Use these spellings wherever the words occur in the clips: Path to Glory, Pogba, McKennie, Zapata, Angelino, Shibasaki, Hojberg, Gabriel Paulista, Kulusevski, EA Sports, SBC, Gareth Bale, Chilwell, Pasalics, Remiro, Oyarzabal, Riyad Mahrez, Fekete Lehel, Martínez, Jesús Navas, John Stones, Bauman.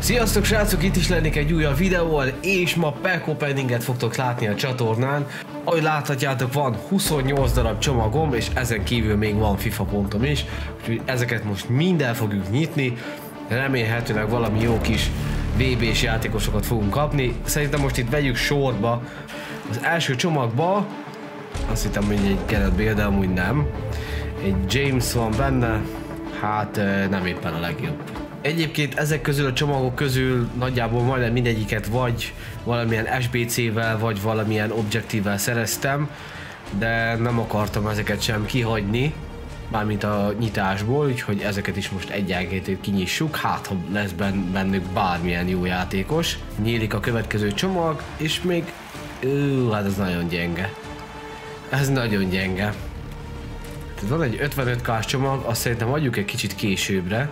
Sziasztok srácok, itt is lennék egy újabb videóval, és ma pack openinget fogtok látni a csatornán. Ahogy láthatjátok, van 28 darab csomagom, és ezen kívül még van FIFA pontom is, úgyhogy ezeket most minden fogjuk nyitni. Remélhetőleg valami jó kis VB-s játékosokat fogunk kapni. Szerintem most itt vegyük sorba. Az első csomagba, azt hittem, hogy egy Gareth Bale, de amúgy nem. Egy James van benne, hát nem éppen a legjobb. Egyébként ezek közül a csomagok közül nagyjából majdnem mindegyiket vagy valamilyen SBC-vel, vagy valamilyen objektívvel szereztem, de nem akartam ezeket sem kihagyni, mármint a nyitásból, úgyhogy ezeket is most egyenként kinyissuk, hát ha lesz bennük bármilyen jó játékos. Nyílik a következő csomag, és még... hát ez nagyon gyenge. Ez nagyon gyenge. Tehát van egy 55k-s csomag, azt szerintem adjuk egy kicsit későbbre.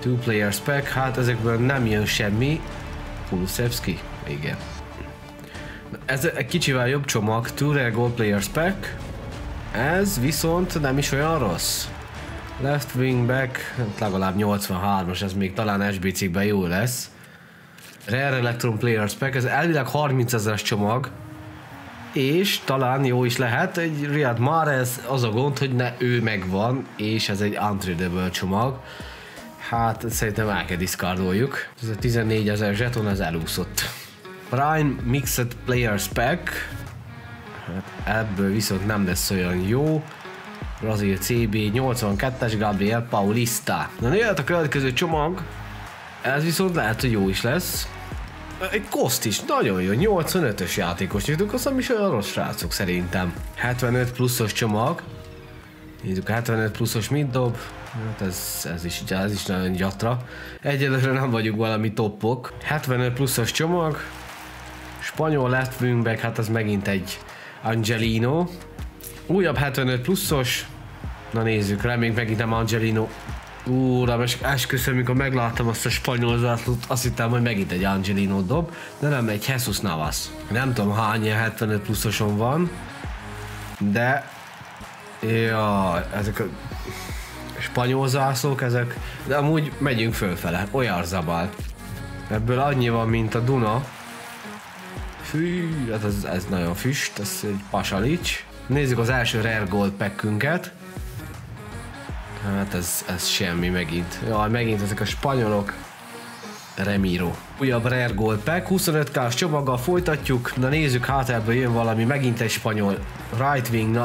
Two player spec, hát ezekből nem jön semmi. Kulusevski, igen. Ez egy kicsivel jobb csomag, two goal player spec. Ez viszont nem is olyan rossz. Left wing back, legalább 83-as, ez még talán SBC-ben jó lesz. Rare electron player spec, ez elvileg 30 000-es csomag. És talán jó is lehet, egy Riyad Mahrez, az a gond, hogy ne ő megvan, és ez egy untradeable csomag. Hát szerintem el kell diszkardoljuk. Ez a 14 000 zseton, ez elúszott. Prime Mixed Player Spec. Hát ebből viszont nem lesz olyan jó. Brazil CB 82-es Gabriel Paulista. Na jöhet a következő csomag. Ez viszont lehet, hogy jó is lesz. Egy Koszt is, nagyon jó, 85-ös játékos nyitunk, azt nem is olyan rossz srácok szerintem. 75 pluszos csomag. Nézzük, 75 pluszos mit dob. Hát ez is nagyon gyatra. Egyelőre nem vagyunk valami toppok. 75 pluszos csomag. Spanyol left wing back, hát ez megint egy Angelino. Újabb 75 pluszos. Na nézzük, reméljük megint nem Angelino. Úram, és esküszöm, amikor megláttam azt a spanyol zászlót, azt hittem, hogy megint egy Angelino dob. De nem, egy Jesús Navas. Nem tudom hány 75 pluszoson van. De... jaj, ezek a... spanyol zászlók ezek, de amúgy megyünk fölfele, Oyarzabal. Ebből annyi van, mint a Duna. Fű, hát ez nagyon füst, ez egy Pasalics. Nézzük az első Rare Gold packünket. Hát ez semmi megint. Jaj, megint ezek a spanyolok. Remiro. Újabb Rare Gold pack, 25k-s csomaggal folytatjuk. Na nézzük, hát ebből jön valami, megint egy spanyol. Right wing, na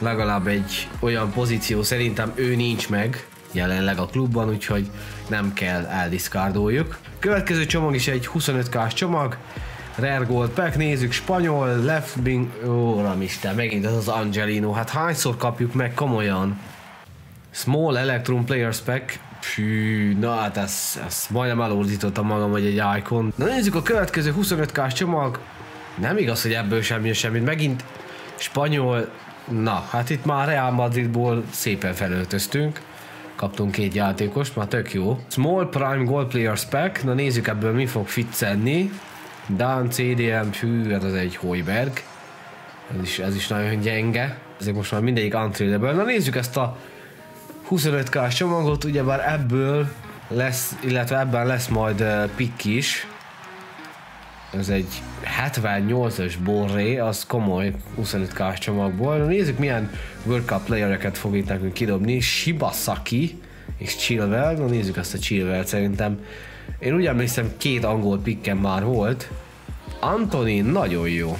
legalább egy olyan pozíció, szerintem ő nincs meg jelenleg a klubban, úgyhogy nem kell, eldiszkárdoljuk. Következő csomag is egy 25k-s csomag, Rare Gold Pack, nézzük, spanyol, left wing, óramisten, megint ez az Angelino, hát hányszor kapjuk meg, komolyan. Small Electron Player Spec, pű, na hát ezt majdnem elordítottam magam, hogy egy icon. Na nézzük a következő 25k-s csomag, nem igaz, hogy ebből sem jön semmit, megint spanyol. Na, hát itt már Real Madridból szépen felöltöztünk. Kaptunk két játékost, már tök jó. Small Prime Goal Player Spec, na nézzük ebből mi fog ficcenni. Dan CDM, hű, hát az egy Hojberg. Ez is nagyon gyenge. Ezek most már mindegyik untradeable. Na nézzük ezt a 25k-s csomagot, ugyebár ebből lesz, illetve ebben lesz majd pick is. Ez egy 78-as borré, az komoly 25k-s csomagból. Na nézzük, milyen World Cup playereket fog itt nekünk kidobni. Shibasaki és Chilwell. Na nézzük ezt a Chilwell, szerintem. Én úgy emlékszem, két angol pickem már volt. Anthony nagyon jó.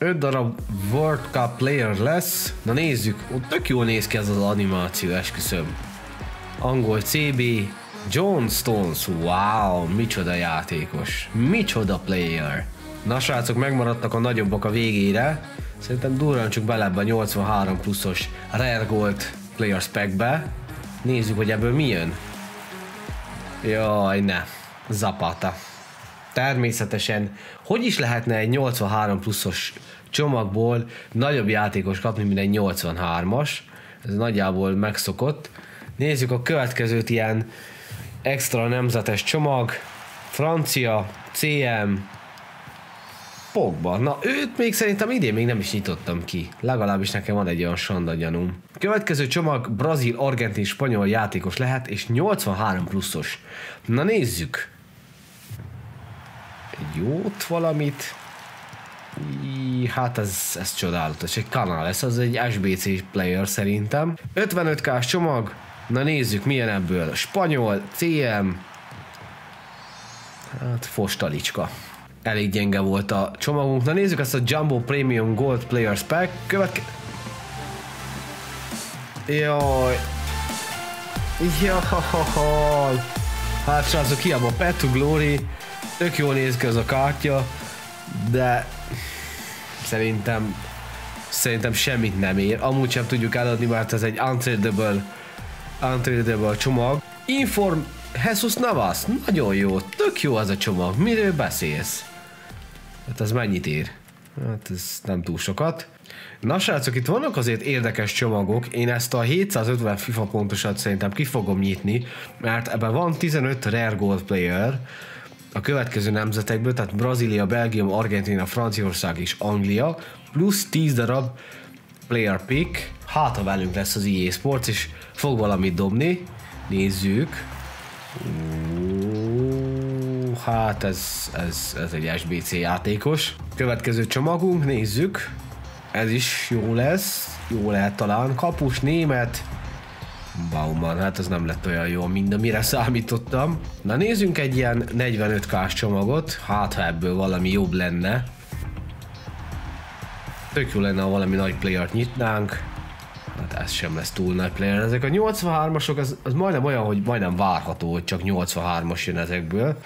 5 darab World Cup player lesz. Na nézzük, tök jól néz ki ez az animáció, esküszöm. Angol CB. John Stones, wow, micsoda játékos, micsoda player. Na srácok, megmaradtak a nagyobbak a végére, szerintem durrancsuk bele ebbe a 83 pluszos Rare Gold Player Spec-be. Nézzük, hogy ebből mi jön. Jaj, ne, Zapata. Természetesen, hogy is lehetne egy 83 pluszos csomagból nagyobb játékos kapni, mint egy 83-as, ez nagyjából megszokott. Nézzük a következőt, ilyen extra nemzetes csomag, francia, CM, Pogba. Na őt még szerintem idén még nem is nyitottam ki. Legalábbis nekem van egy olyan sanda gyanúm. Következő csomag brazil, argentin, spanyol játékos lehet, és 83 pluszos. Na nézzük. Egy jót valamit. Hát ez csodálatos. Egy kanál lesz, az egy SBC player szerintem. 55k-s csomag. Na nézzük, milyen ebből. Spanyol, CM. Hát fostalicska. Elég gyenge volt a csomagunk. Na nézzük ezt a Jumbo Premium Gold Players Pack. Jaj. Jaj. Hát srácok, hiába a Pet to Glory. Tök jól néz ki az a kártya. De szerintem semmit nem ér. Amúgy sem tudjuk eladni, mert ez egy untradable csomag. Inform Jesús Navas. Nagyon jó. Tök jó az a csomag. Miről beszélsz? Hát ez mennyit ér? Hát ez nem túl sokat. Na srácok, itt vannak azért érdekes csomagok. Én ezt a 750 FIFA pontosat szerintem ki fogom nyitni, mert ebben van 15 Rare Gold Player a következő nemzetekből, tehát Brazília, Belgium, Argentina, Franciaország és Anglia, plusz 10 darab player pick. Hát ha velünk lesz az EA Sports, és fog valamit dobni. Nézzük. Hát ez egy SBC játékos. Következő csomagunk, nézzük. Ez is jó lesz. Jó lehet talán. Kapus, német. Bauman, hát ez nem lett olyan jó, mint amire számítottam. Na nézzünk egy ilyen 45k-s csomagot. Hát ha ebből valami jobb lenne. Tök jó lenne, ha valami nagy playert nyitnánk. Hát ez sem lesz túl nagy player. Ezek a 83-asok, az majdnem olyan, hogy majdnem várható, hogy csak 83-as jön ezekből.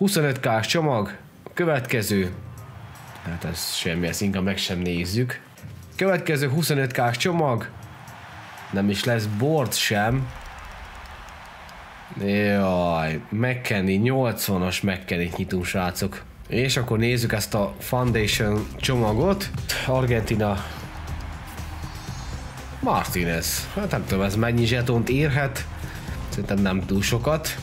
25k-s csomag. Következő. Hát ez semmi, ezt inkább meg sem nézzük. Következő 25k-s csomag. Nem is lesz board sem. Jaj, McKennie, 80-as McKennie-t nyitunk, srácok. És akkor nézzük ezt a Foundation csomagot. Argentina. Martínez. Hát nem tudom, ez mennyi zsetont érhet. Szerintem nem túl sokat.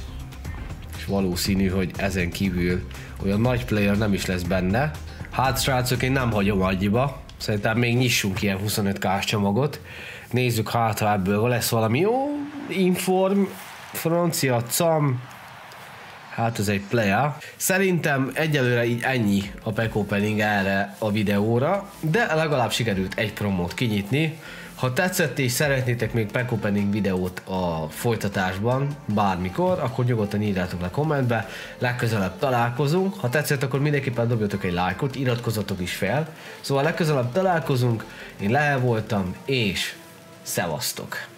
És valószínű, hogy ezen kívül olyan nagy player nem is lesz benne. Hát srácok, én nem hagyom annyiba. Szerintem még nyissunk ilyen 25k-s csomagot. Nézzük, hát ha ebből lesz valami jó. Inform, francia, cam. Hát ez egy player. Szerintem egyelőre így ennyi a pack opening erre a videóra, de legalább sikerült egy promót kinyitni. Ha tetszett és szeretnétek még pack opening videót a folytatásban, bármikor, akkor nyugodtan írjátok le kommentbe, legközelebb találkozunk. Ha tetszett, akkor mindenképpen dobjatok egy lájkot, iratkozzatok is fel. Szóval legközelebb találkozunk, én Lehe voltam, és szevasztok!